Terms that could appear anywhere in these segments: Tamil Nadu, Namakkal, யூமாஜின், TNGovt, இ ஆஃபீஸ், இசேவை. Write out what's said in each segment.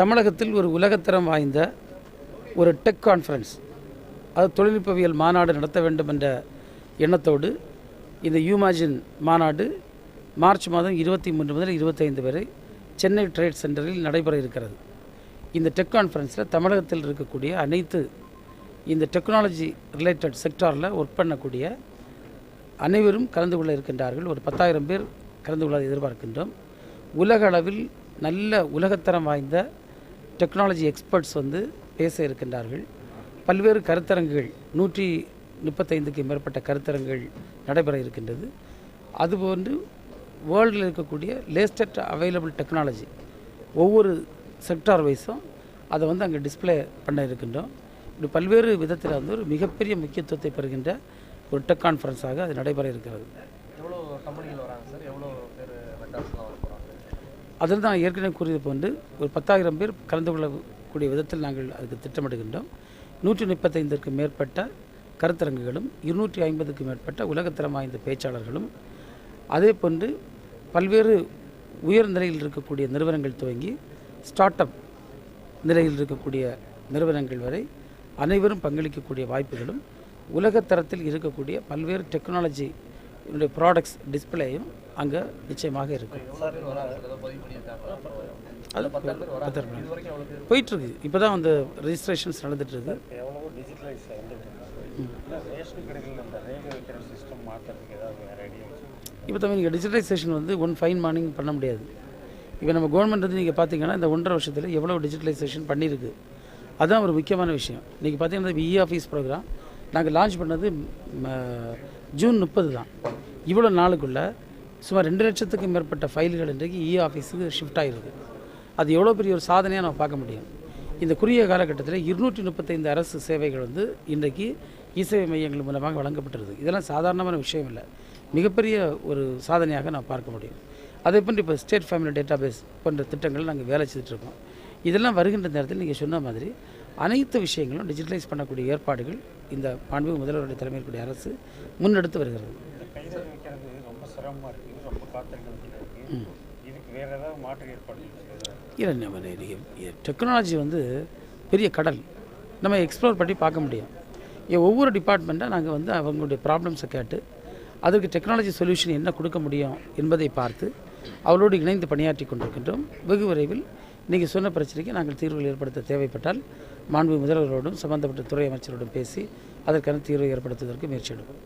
தமிழகத்தில் ஒரு உலகத்தரம் வாய்ந்த ஒரு டெக் கான்ஃபரன்ஸ், அது தொழில்நுட்பவியல் மாநாடு நடத்த வேண்டும் என்ற எண்ணத்தோடு இந்த யூமாஜின் மாநாடு மார்ச் மாதம் 23 முதல் 25 வரை சென்னை ட்ரேட் சென்டரில் நடைபெற இருக்கிறது. இந்த டெக் கான்ஃபரன்ஸில் தமிழகத்தில் இருக்கக்கூடிய அனைத்து இந்த டெக்னாலஜி ரிலேட்டட் செக்டாரில் ஒர்க் பண்ணக்கூடிய அனைவரும் கலந்து கொள்ள இருக்கின்றார்கள். ஒரு 10,000 பேர் கலந்து கொள்ள எதிர்பார்க்கின்றோம். உலக அளவில் நல்ல உலகத்தரம் வாய்ந்த டெக்னாலஜி எக்ஸ்பர்ட்ஸ் வந்து பேச இருக்கின்றார்கள். பல்வேறு கருத்தரங்குகள் 135க்கு மேற்பட்ட கருத்தரங்குகள் நடைபெற இருக்கின்றது. அதுபோன்று வேர்ல்டில் இருக்கக்கூடிய லேட்டஸ்ட் அவைலபிள் டெக்னாலஜி ஒவ்வொரு செக்டார் வைஸும் அதை வந்து அங்கே டிஸ்பிளே பண்ண இருக்கின்றோம். இப்படி பல்வேறு விதத்தில் வந்து ஒரு மிகப்பெரிய முக்கியத்துவத்தை பெறுகின்ற ஒரு டெக் கான்ஃபரன்ஸாக அது நடைபெற இருக்கிறது. அதில் தான் ஏற்கனவே கூறியது போன்று ஒரு 10,000 பேர் கலந்து கொள்ளக்கூடிய விதத்தில் நாங்கள் அதுக்கு திட்டமிடுகின்றோம். 135க்கு மேற்பட்ட கருத்தரங்குகளும் 250க்கு மேற்பட்ட உலகத்தரம் வாய்ந்த பேச்சாளர்களும் அதே போன்று பல்வேறு உயர்நிலையில் இருக்கக்கூடிய நிறுவனங்கள் துவங்கி ஸ்டார்ட் அப் நிலையில் இருக்கக்கூடிய நிறுவனங்கள் வரை அனைவரும் பங்களிக்கக்கூடிய வாய்ப்புகளும் உலகத்தரத்தில் இருக்கக்கூடிய பல்வேறு டெக்னாலஜி ப்ராடக்ட்ஸ் டிஸ்பிளேயும் அங்கே நிச்சயமாக இருக்கும். அது போயிட்டுருக்கு. இப்போ தான் அந்த ரெஜிஸ்ட்ரேஷன்ஸ் நடந்துகிட்ருக்கு. இப்போ தான் நீங்கள் டிஜிட்டலைசேஷன் வந்து ஃபைன் மார்னிங் பண்ண முடியாது. இப்போ நம்ம கவர்மெண்ட் வந்து நீங்கள் பார்த்தீங்கன்னா இந்த 1.5 வருஷத்தில் எவ்வளோ டிஜிட்டலைசேஷன் பண்ணியிருக்கு, அதுதான் ஒரு முக்கியமான விஷயம். இன்றைக்கி பார்த்தீங்கன்னா இ ஆஃபீஸ் ப்ரோக்ராம் நாங்கள் லான்ச் பண்ணது ஜூன் 30 தான். இவ்வளோ நாளுக்குள்ளே சுமார் 2 லட்சத்துக்கு மேற்பட்ட ஃபைல்கள் இன்றைக்கு இ ஆஃபீஸுக்கு ஷிஃப்ட் ஆகிருக்கு. அது எவ்வளோ பெரிய ஒரு சாதனையாக நம்ம பார்க்க முடியும். இந்த குறுகிய காலகட்டத்தில் 235 அரசு சேவைகள் வந்து இன்றைக்கு இசேவை மையங்கள் மூலமாக வழங்கப்பட்டிருக்கு. இதெல்லாம் சாதாரணமான விஷயம் இல்லை, மிகப்பெரிய ஒரு சாதனையாக நான் பார்க்க முடியும். அதே போன்று இப்போ ஸ்டேட் ஃபேமிலி டேட்டாபேஸ் போன்ற திட்டங்கள் நாங்கள் வேலை செய்துட்டுருக்கோம். இதெல்லாம் வருகின்ற நேரத்தில் நீங்கள் சொன்ன மாதிரி அனைத்து விஷயங்களும் டிஜிட்டலைஸ் பண்ணக்கூடிய ஏற்பாடுகள் இந்த மாண்பு முதல்வருடைய தலைமையில் கூடிய அரசு முன்னெடுத்து வருகிறது. டெக்னாலஜி வந்து பெரிய கடல், நம்ம எக்ஸ்ப்ளோர் பண்ணி பார்க்க முடியும். ஒவ்வொரு டிபார்ட்மெண்ட்டாக நாங்கள் வந்து அவங்களுடைய ப்ராப்ளம்ஸை கேட்டு அதுக்கு டெக்னாலஜி சொல்யூஷன் என்ன கொடுக்க முடியும் என்பதை பார்த்து அவளோடு இணைந்து பணியாற்றி கொண்டிருக்கின்றோம். வெகு விரைவில் நீங்கள் சொன்ன பிரச்சனைக்கு நாங்கள் தீர்வுகள் ஏற்படுத்த தேவைப்பட்டால் மாண்பு முதல்வரோடும் சம்பந்தப்பட்ட துறை அமைச்சரோடும் பேசி அதற்கான தீர்வை ஏற்படுத்துவதற்கு முயற்சி எடுப்போம்.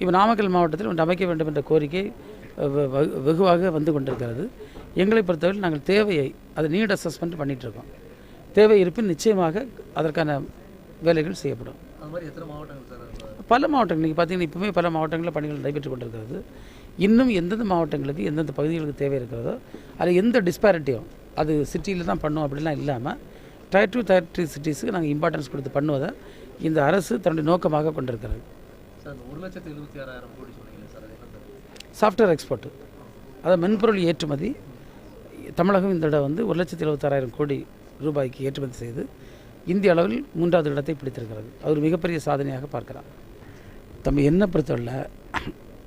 இப்போ நாமக்கல் மாவட்டத்தில் அமைக்க வேண்டும் என்ற கோரிக்கை வெகுவாக வந்து கொண்டிருக்கிறது. எங்களை பொறுத்தவரையில் நாங்கள் தேவையை அதை நீட் அசஸ்மெண்ட் பண்ணிகிட்டு இருக்கோம். தேவை இருப்பின் நிச்சயமாக அதற்கான வேலைகள் செய்யப்படும். பல மாவட்டங்கள் நீங்கள் பார்த்தீங்கன்னா இப்போவுமே பல மாவட்டங்களில் பணிகள் நடைபெற்று கொண்டிருக்கிறது. இன்னும் எந்தெந்த மாவட்டங்களுக்கு எந்தெந்த பகுதிகளுக்கு தேவை இருக்கிறதோ அதில் எந்த டிஸ்பாரிட்டியும் அது சிட்டியில் தான் பண்ணும் அப்படிலாம் இல்லாமல் டயர் 2 சிட்டிஸுக்கு நாங்கள் இம்பார்ட்டன்ஸ் கொடுத்து பண்ணுவதை இந்த அரசு தன்னுடைய நோக்கமாக கொண்டிருக்கிறது. 1,76,000 கோடி சாஃப்ட்வேர் எக்ஸ்போர்ட்டு, அதாவது மென்பொருள் ஏற்றுமதி. தமிழகம் இந்த இடம் வந்து 1,76,000 கோடி ரூபாய்க்கு ஏற்றுமதி செய்து இந்திய அளவில் 3வது இடத்தை பிடித்திருக்கிறது. அவர் மிகப்பெரிய சாதனையாக பார்க்கிறார். தம்பி என்ன பொறுத்தவரை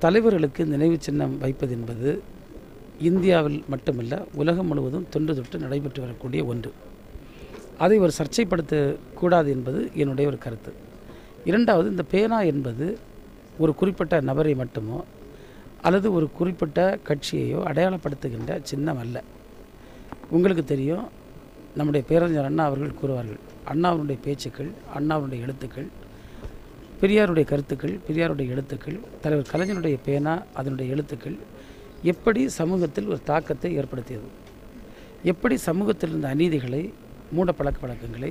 தலைவர்களுக்கு நினைவு சின்னம் வைப்பது என்பது இந்தியாவில் மட்டுமல்ல உலகம் முழுவதும் தொன்று தொட்டு நடைபெற்று வரக்கூடிய ஒன்று. அதை ஒரு சர்ச்சைப்படுத்தக்கூடாது என்பது என்னுடைய ஒரு கருத்து. இரண்டாவது, இந்த பேனா என்பது ஒரு குறிப்பிட்ட நபரை மட்டுமோ அல்லது ஒரு குறிப்பிட்ட கட்சியையோ அடையாளப்படுத்துகின்ற சின்னம் அல்ல. உங்களுக்கு தெரியும், நம்முடைய பேரறிஞர் அண்ணா அவர்கள் கூறுவார்கள், அண்ணாவுடைய பேச்சுக்கள், அண்ணாவுடைய எழுத்துக்கள், பெரியாருடைய கருத்துக்கள், பெரியாருடைய எழுத்துக்கள், தலைவர் கலைஞருடைய பேனா, அதனுடைய எழுத்துக்கள் எப்படி சமூகத்தில் ஒரு தாக்கத்தை ஏற்படுத்தியது, எப்படி சமூகத்தில் இருந்த அநீதிகளை மூட பழக்க வழக்கங்களை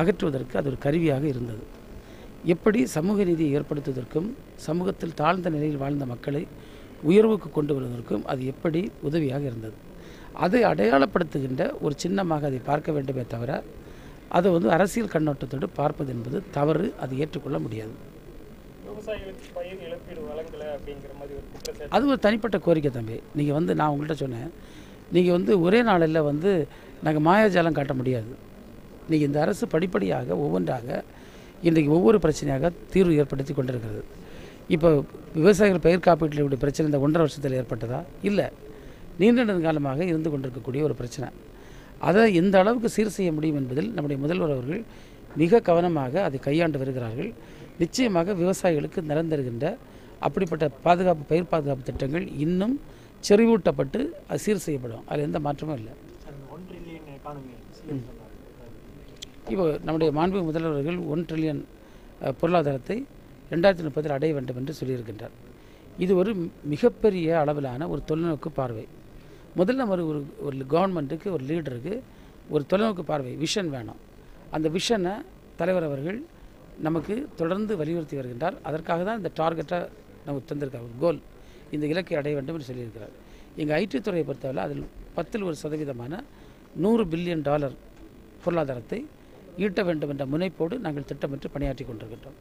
அகற்றுவதற்கு அது ஒரு கருவியாக இருந்தது, எப்படி சமூக நீதியை ஏற்படுத்துவதற்கும் சமூகத்தில் தாழ்ந்த நிலையில் வாழ்ந்த மக்களை உயர்வுக்கு கொண்டு வருவதற்கும் அது எப்படி உதவியாக இருந்தது. அதை அடையாளப்படுத்துகின்ற ஒரு சின்னமாக அதை பார்க்க வேண்டுமே தவிர அதை வந்து அரசியல் கண்ணோட்டத்தோடு பார்ப்பது என்பது தவறு, அது ஏற்றுக்கொள்ள முடியாது. அது ஒரு தனிப்பட்ட கோரிக்கை தம்பி. நீங்கள் வந்து நான் உங்கள்கிட்ட சொன்னேன், நீங்கள் வந்து ஒரே நாளில் வந்து நாங்கள் மாயாஜாலம் காட்ட முடியாது. நீங்கள் இந்த அரசு படிப்படியாக ஒவ்வொன்றாக இன்றைக்கு ஒவ்வொரு பிரச்சனையாக தீர்வு ஏற்படுத்தி கொண்டிருக்கிறது. இப்போ விவசாயிகள் பயிர் காப்பீட்டினுடைய பிரச்சனை இந்த 1.5 வருஷத்தில் ஏற்பட்டதா இல்லை நீண்ட நெடுங்காலமாக இருந்து கொண்டிருக்கக்கூடிய ஒரு பிரச்சனை. அதை எந்த அளவுக்கு சீர் செய்ய முடியும் என்பதில் நம்முடைய முதல்வர் அவர்கள் மிக கவனமாக அதை கையாண்டு வருகிறார்கள். நிச்சயமாக விவசாயிகளுக்கு நிலம் தருகின்ற அப்படிப்பட்ட பாதுகாப்பு பயிர் பாதுகாப்பு திட்டங்கள் இன்னும் செறிவூட்டப்பட்டு அது சீர் செய்யப்படும். அதில் எந்த மாற்றமும் இல்லை. இப்போ நம்முடைய மாண்பு முதல்வர்கள் 1 டிரில்லியன் பொருளாதாரத்தை 2030 அடைய வேண்டும் என்று சொல்லியிருக்கின்றார். இது ஒரு மிகப்பெரிய அளவிலான ஒரு தொலைநோக்கு பார்வை. முதல்ல ஒரு கவர்மெண்ட்டுக்கு ஒரு லீடருக்கு ஒரு தொலைநோக்கு பார்வை விஷன் வேணும். அந்த விஷனை தலைவர் அவர்கள் நமக்கு தொடர்ந்து வலியுறுத்தி வருகின்றார். அதற்காக தான் இந்த டார்கெட்டை நமக்கு தந்திருக்கார். ஒரு கோல் இந்த இலக்கை அடைய வேண்டும் என்று சொல்லியிருக்கிறார். எங்கள் ஐடி துறையை பொறுத்தவரை அதில் 10% $100 பில்லியன் பொருளாதாரத்தை ஈட்ட வேண்டும் என்ற முனைப்போடு நாங்கள் திட்டமிட்டு பணியாற்றி கொண்டிருக்கின்றோம்.